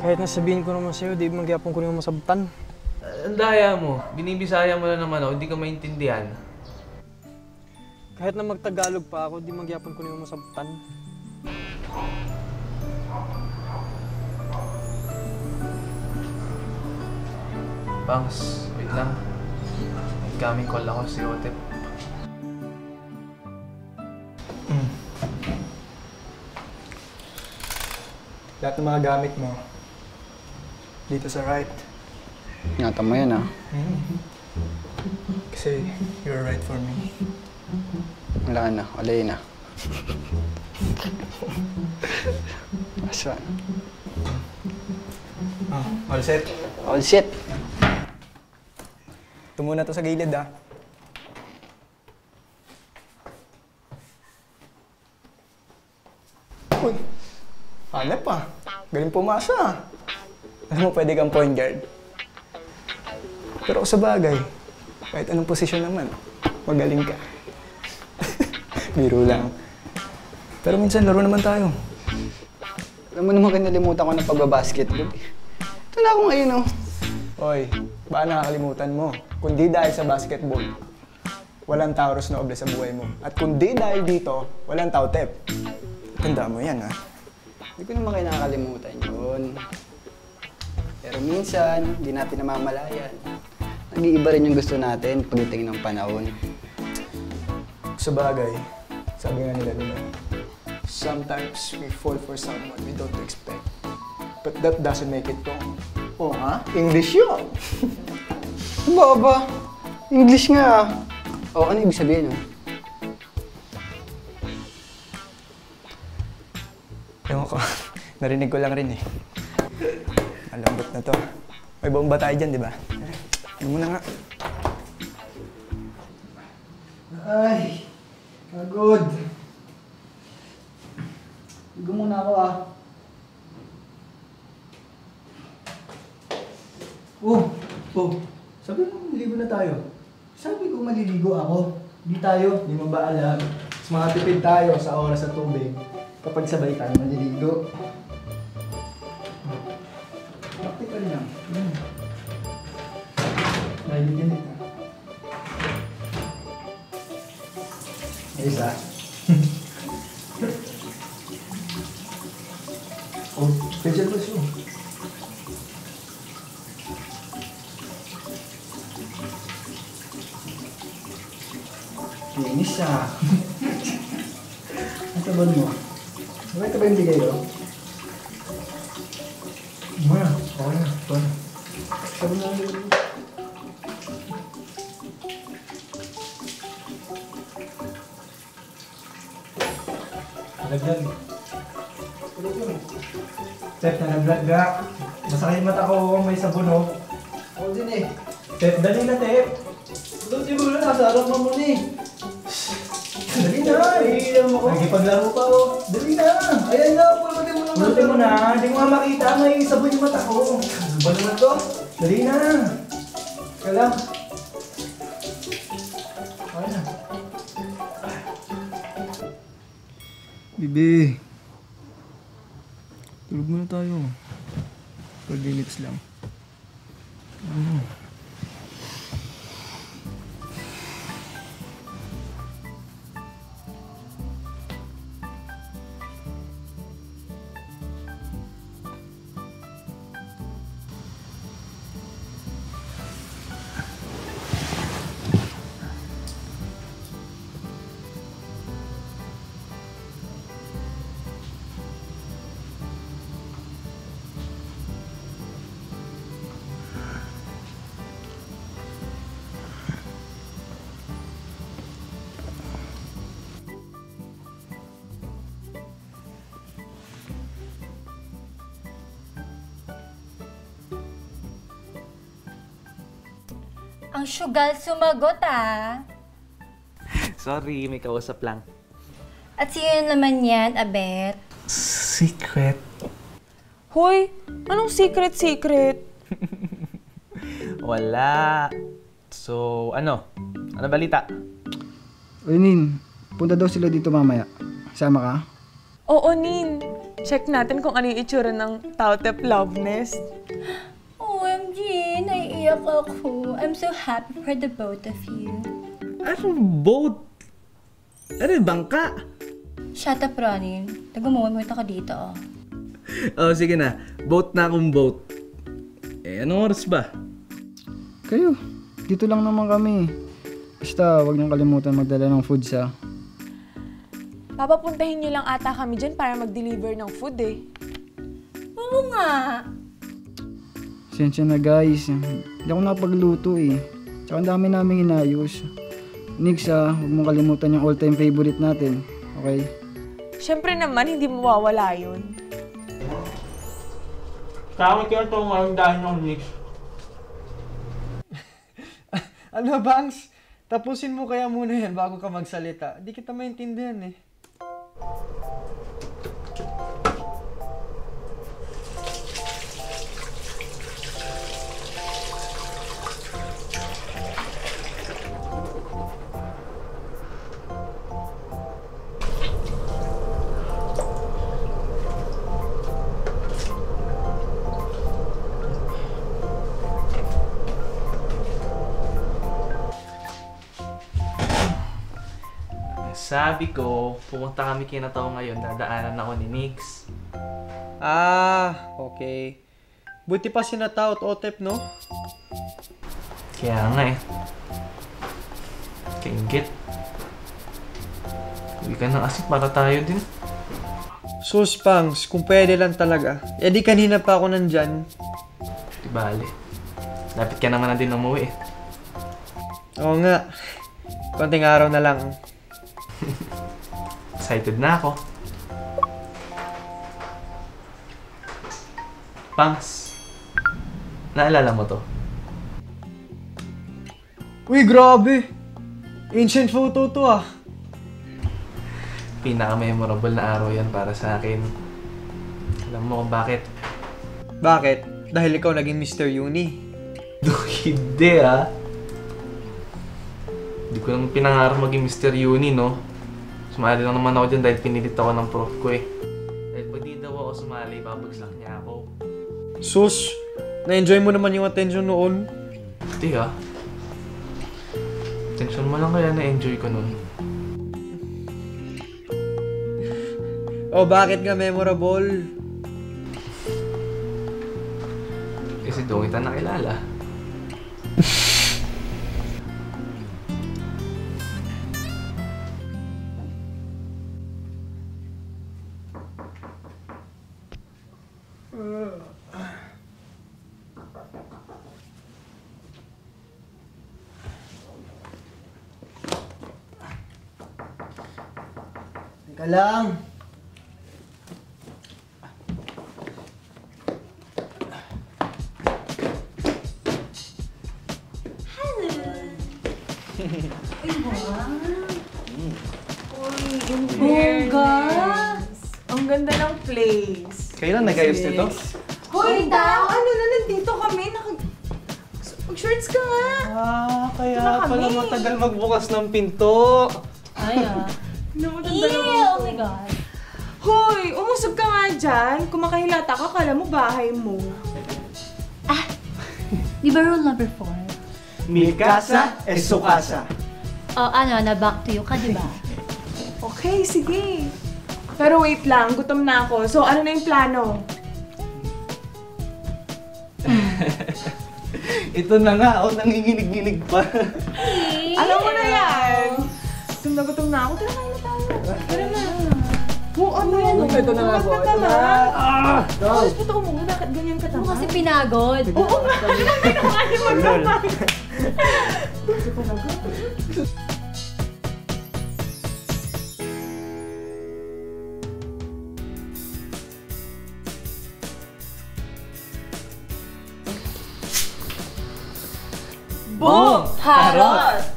Kahit nasabihin ko naman sa'yo, di magyapong ko naman masabtan. Ang daya mo. Binibisaya mo na naman ako, hindi ka maintindihan. Kahit na magtagalog pa ako, di magyapon ko naman masabtan. Pangs, wait lang. Nagkaming call ako si TauTep. Lahat ng mga gamit mo, dito sa right. Ingatan mo yan, ha? Kasi you're right for me. Wala na, alay na. Aswan. All set? All set! Tumuna to sa gilid, ha? Uy! Hanap, ha? Galing pumasa, ha? Alam mo, pwede kang point guard. Pero sa bagay, kahit anong posisyon naman, magaling ka. Biro lang. Pero minsan, laro naman tayo. Alam mo naman, kinalimutan ko ng pagbabasketball. Ito na ako ngayon, oh. Oy, baka nakakalimutan mo. Kundi dahil sa basketball, walang Taurus na oble sa buhay mo. At kundi dahil dito, walang TauTep. Tanda mo yan, ha? Hindi ko naman kayo nakakalimutan yun. Pero minsan, hindi natin namamalayan. Nag-iiba rin yung gusto natin pagdating ng panahon. Sa bagay, sabi nga nila nila, sometimes we fall for someone we don't expect. But that doesn't make it wrong. Oh, ha? English yun! Aba, English nga! O, ano ibig sabihin, no? Ewan ko, narinig ko lang rin, eh. Malambot na to. May buong batay dyan, di ba? Ano muna nga. Ay, pagod. Higo muna ako, ah. Sabi mo, maliligo na tayo. Sabi ko, maliligo ako. Hindi tayo, hindi mo ba alam. Mas makatipid tayo sa oras at tubig kapag sabay tayo maliligo. Praktikal lang. Mahilig ganit, ha? Ayos, ha? Special question. Inis, ha? Ang sabon mo. Bakit ba yung bigay ko? Mara, baka na. Sabon na lang yun. Lagyan. Tep, nalaglag. Masakit mata ko, may sabon, oh. Ako din, eh. Tep, dali na, Tep. Tulog siguro na, nasa harap mo muna, eh. Dali na, eh. Nagipaglaro pa, oh. Dali na. Ayan na, pulutin mo na. Pulutin mo na. Hindi mo nga makita, may sabon yung mata ko. Ano ba naman to? Dali na. Kaya lang. Bibi, tulog muna tayo. 4 minutes lang. Oh. Ang syugal sumagot, ah. Sorry, may kausap lang. At sino yung laman yan, Abet? Secret. Hoy, anong secret? Wala. So, ano? Ano balita? Oy, Nin. Punta daw sila dito mamaya. Sama ka? Oo, Nin. Check natin kung ano yung itsura ng TauTep Love Nest. OMG! Naiiyak ako. I'm so happy for the both of you. Anong boat? Ano yung bangka? Shut up, Ronnie. Nag-umuwi ako dito, oh. Oh, sige na. Boat na akong boat. Eh, anong oras ba? Kayo. Dito lang naman kami. Basta, huwag niyong kalimutan magdala ng food sa... Papapuntahin niyo lang ata kami dyan para mag-deliver ng food, eh. Oo nga! Sensya na, guys. Hindi ako napagluto, eh. Tsaka ang dami namin inayos. Nix, ah, huwag mong kalimutan yung all-time favorite natin. Okay? Siyempre naman, hindi mawawala yun. Tawag kayo itong ngayon dahil ng Nix. Ano, Bangs? Tapusin mo kaya muna yan bago ka magsalita. Di kita maintindihan, eh. Sabi ko, pumunta kami kinataw ngayon, dadaanan ako ni Nix. Ah, okay. Buti pa sinataw at OTEP, no? Kaya nga eh. Kaingit. Huwag ka ng asik para tayo din. Sus, Pangs, kung pwede lang talaga. Eh di kanina pa ako nandyan. Di bali. Lapit ka naman na din umuwi eh. Oo nga. Konting araw na lang. Excited na ako. Pangs, naalala mo to? Uy, grabe! Ancient photo to ah. Pinaka-memorable na araw yan para sa akin. Alam mo kung bakit? Bakit? Dahil ikaw naging Mr. Uni. Hindi ah. Hindi ko lang pinangarap maging Mr. Uni, no? Sumali lang naman ako dyan dahil pinilit ako ng prof ko eh. Dahil pag di daw ako sumali, babagsak niya ako. Sus! Na-enjoy mo naman yung attention noon. Hindi ah. Attention mo lang kaya na-enjoy ko noon. Oh, bakit nga memorable? Kasi doon kita nakilala. Teka lang. Hello. Uy, wow. Uy, yung bunga. Ang ganda ng place. Kailan nag-ayos nito? Hoy, daw! Ano na, nandito kami? Mag-shorts ka nga! Ah, kaya pala matagal magbukas ng pinto. Ay, ah. Oh my God! Hoy, umusog ka nga dyan. Kumakahilata ka, kala mo bahay mo. Ah, di ba rule number 4? Mi casa es su casa. Oh, ano, na-back to you ka, di ba? Okay, sige. Pero wait lang, gutom na ako. So, ano na yung plano? Ito na nga, oh, nanginginig-ginig pa. Alam mo na yan! Gutom na ako. Tara, kain na tayo. Tara na. Oo, ano yan? Ito na nga po. Ito na. Sus, puto ko muna. Bakit ganyan ka tama? Kasi pinagod. Oo nga. Ano mo naman? Ito pa lang. Boom! Harot!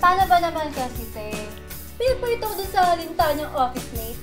Paano ba naman kasi, te? Pwede pa ito doon sa lintaan ng office mate.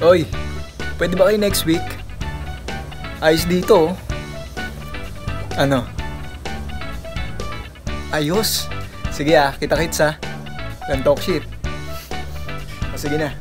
Oy, pwede ba kayo next week? Ayos dito. Ano? Ayos. Sige ah, kita-kits ha. Don't talk shit. O sige na.